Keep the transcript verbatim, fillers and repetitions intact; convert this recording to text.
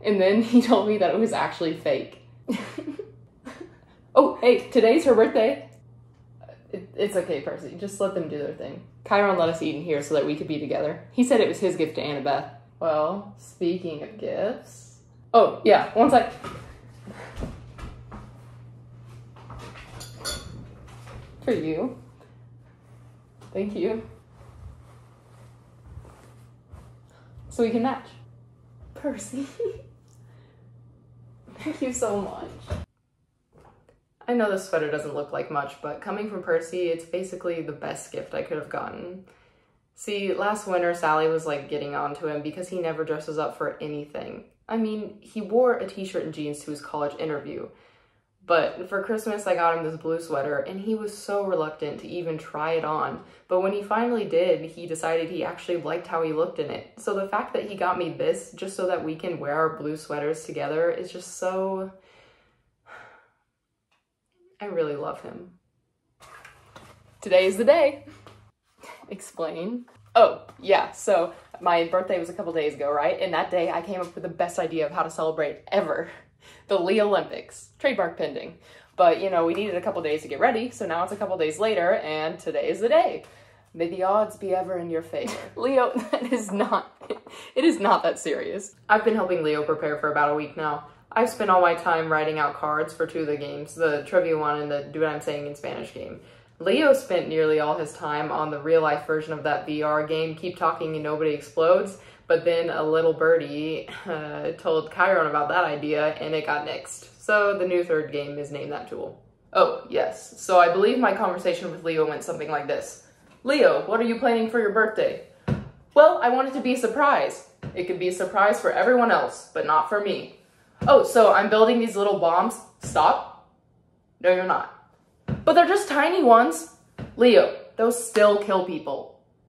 And then he told me that it was actually fake. Oh, hey, today's her birthday. It, it's okay, Percy. Just let them do their thing. Chiron let us eat in here so that we could be together. He said it was his gift to Annabeth. Well, speaking of gifts... Oh, yeah, one sec. For you. Thank you. So we can match. Percy. Thank you so much. I know this sweater doesn't look like much, but coming from Percy, it's basically the best gift I could have gotten. See, last winter, Sally was like getting onto him because he never dresses up for anything. I mean, he wore a t-shirt and jeans to his college interview, but for Christmas, I got him this blue sweater and he was so reluctant to even try it on. But when he finally did, he decided he actually liked how he looked in it. So the fact that he got me this just so that we can wear our blue sweaters together is just so... I really love him. Today's the day. Explain. Oh, yeah, so my birthday was a couple days ago, right? And that day I came up with the best idea of how to celebrate ever. The LeOlympics, trademark pending. But you know, we needed a couple days to get ready, so now it's a couple days later and today is the day. May the odds be ever in your favor. Leo, that is not, it is not that serious. I've been helping Leo prepare for about a week now. I've spent all my time writing out cards for two of the games, the trivia one and the Do What I'm Saying in Spanish game. Leo spent nearly all his time on the real-life version of that V R game, Keep Talking and Nobody Explodes, but then a little birdie uh, told Chiron about that idea and it got nixed. So the new third game is Name That Tool. Oh, yes. So I believe my conversation with Leo went something like this. Leo, what are you planning for your birthday? Well, I want it to be a surprise. It could be a surprise for everyone else, but not for me. Oh, so I'm building these little bombs. Stop. No, you're not. But they're just tiny ones. Leo, those still kill people.